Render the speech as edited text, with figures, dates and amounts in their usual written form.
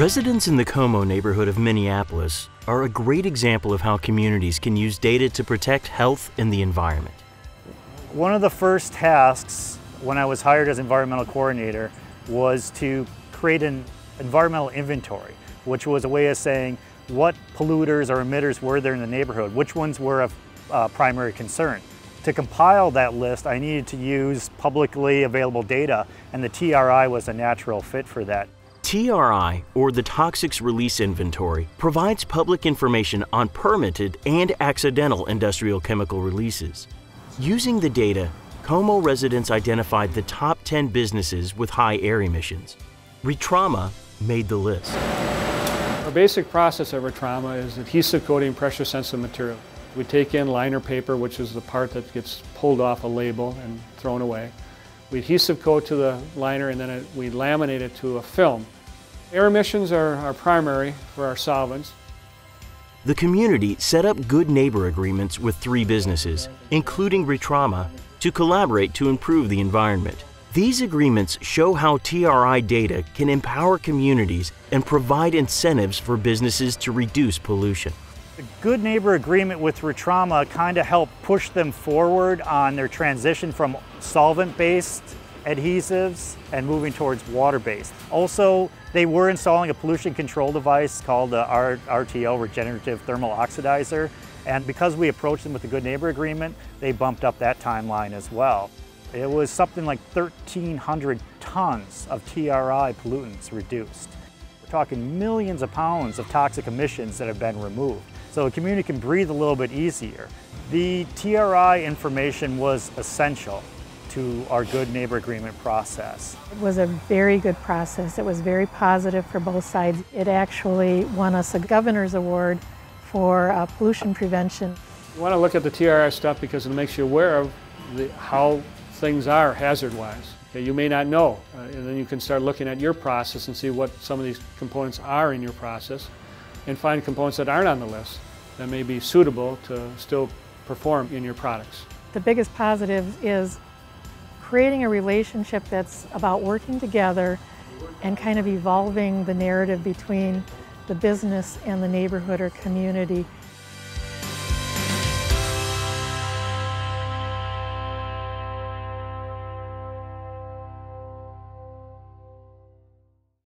Residents in the Como neighborhood of Minneapolis are a great example of how communities can use data to protect health and the environment. One of the first tasks when I was hired as environmental coordinator was to create an environmental inventory, which was a way of saying what polluters or emitters were there in the neighborhood, which ones were of primary concern. To compile that list, I needed to use publicly available data, and the TRI was a natural fit for that. TRI, or the Toxics Release Inventory, provides public information on permitted and accidental industrial chemical releases. Using the data, Como residents identified the top 10 businesses with high air emissions. Retrama made the list. Our basic process at Retrama is adhesive coating pressure-sensitive material. We take in liner paper, which is the part that gets pulled off a label and thrown away. We adhesive coat to the liner, and then we laminate it to a film. Air emissions are our primary for our solvents. The community set up good neighbor agreements with 3 businesses, including Retrama, to collaborate to improve the environment. These agreements show how TRI data can empower communities and provide incentives for businesses to reduce pollution. The good neighbor agreement with Retrama kind of helped push them forward on their transition from solvent-based adhesives and moving towards water-based. Also, they were installing a pollution control device called the RTO, Regenerative Thermal Oxidizer, and because we approached them with the Good Neighbor Agreement, they bumped up that timeline as well. It was something like 1,300 tons of TRI pollutants reduced. We're talking millions of pounds of toxic emissions that have been removed, so the community can breathe a little bit easier. The TRI information was essential to our Good Neighbor Agreement process. It was a very good process. It was very positive for both sides. It actually won us a Governor's Award for pollution prevention. You want to look at the TRI stuff because it makes you aware of how things are hazard-wise. Okay, you may not know, and then you can start looking at your process and see what some of these components are in your process and find components that aren't on the list that may be suitable to still perform in your products. The biggest positive is creating a relationship that's about working together and kind of evolving the narrative between the business and the neighborhood or community.